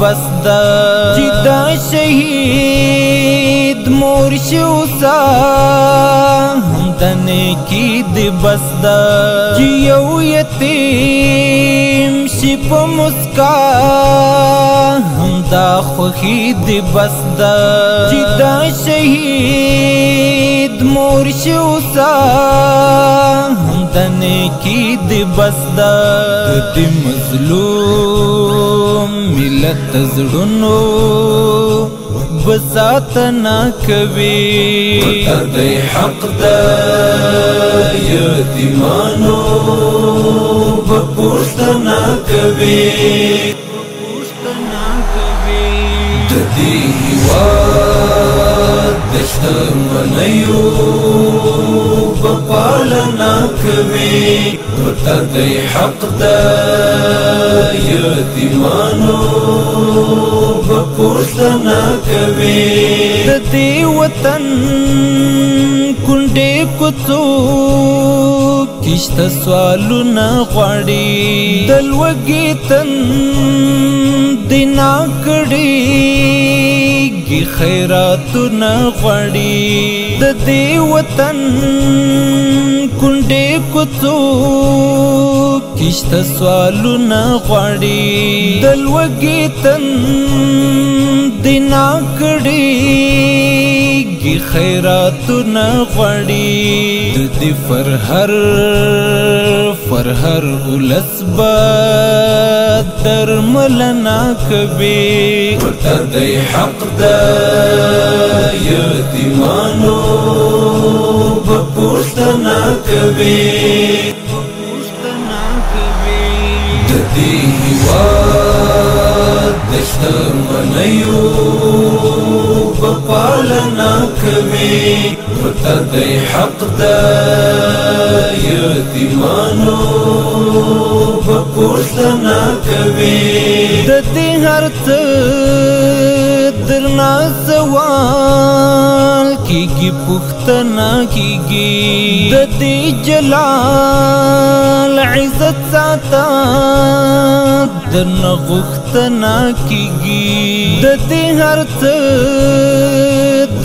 بس دا جدا شهید مورشی اوسا هم دنه کی دی بس دا جی یو یتیم شی پا مسکا هم دا خوخی دی بس دا جدا شهید مورشی اوسا هم دنه کی دی بس دا دی مظلوم ملت زړونو بساتنا کوي ورته دی حق دا یتیمانو په پوښتنه کوي د دې هېواد د شتمنیو په پالنه کوي ورته دی حق دا یتیمانو په پوښتنه کوي د دې وطن کونډې کوڅو کښته سوالونه غواړي د لوږې تن د ناکړېږي خیراتونه غواړي د دې وطن کونډې کوڅو کښته سوالونه غواړي د لوږې تن د ناکړېږي خیراتونه غواړي د دې فرهر ولسبات درملنا کوي ورته دی حق دا یتیمانو په پوښتنه کوي د دې هېواد د شتمنیو په پالنه کوي ورته دی حق دا یتیمانو په پوښتنه کوي د دې هر څه درنا سوال کیږي پوښتنه کیږي د دې جلال عزت ساته درنه غوښتنه کیږي د دې هر څه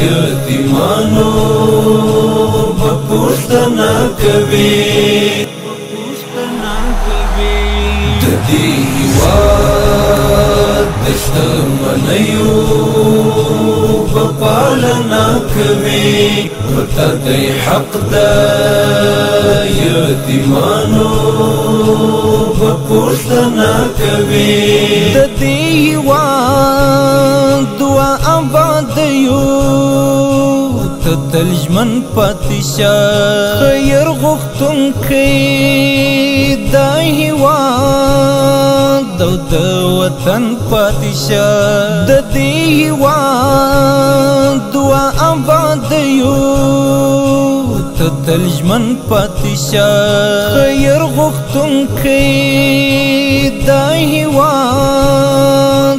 یتیمانو پوښتنه کوي د دې هېواد د شتمنیو په پالنه کوي ورته دی حق دا یتیمانو په پوښتنه کوي د دې هېواد دوه ابادیو تلجمن پاتشا خیر غختن کی داہی واد دو دو وطن پاتشا ددی واد دعا آباد یو تلجمن پاتشا خیر غختم کی دا هیواد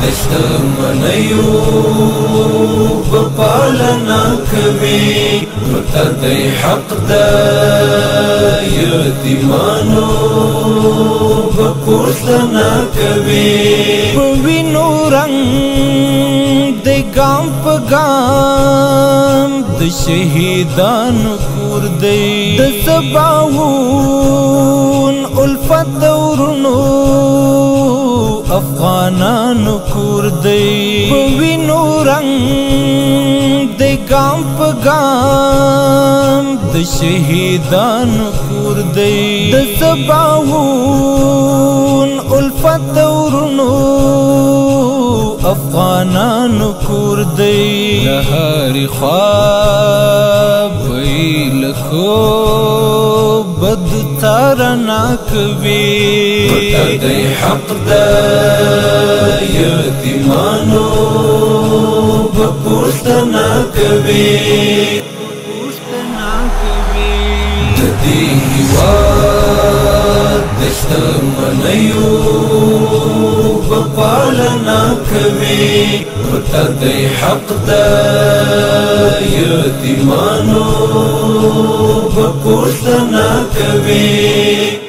دشتمنیو بپالنا کوي وطن دی حق دا یتیمانو بپوښتنه کوي په وینو رنګ د ګام په ګام د شهیدانو کور دی د سباوون الفت ورونو افغانانو کور دی په وینو رنګ د ګام په ګام د شهیدانو کور دی د سباوون الفت ورونو افغانانو کور دی له هرې خوا بهیې له خوبه د تارنا کوي وطن دی حق دا یتیمانو بپوښتنه کوي د دې هېواد د شتمنیو بپالنا کوي وطن دی حق دا یتیمانو بپوښتنه کوي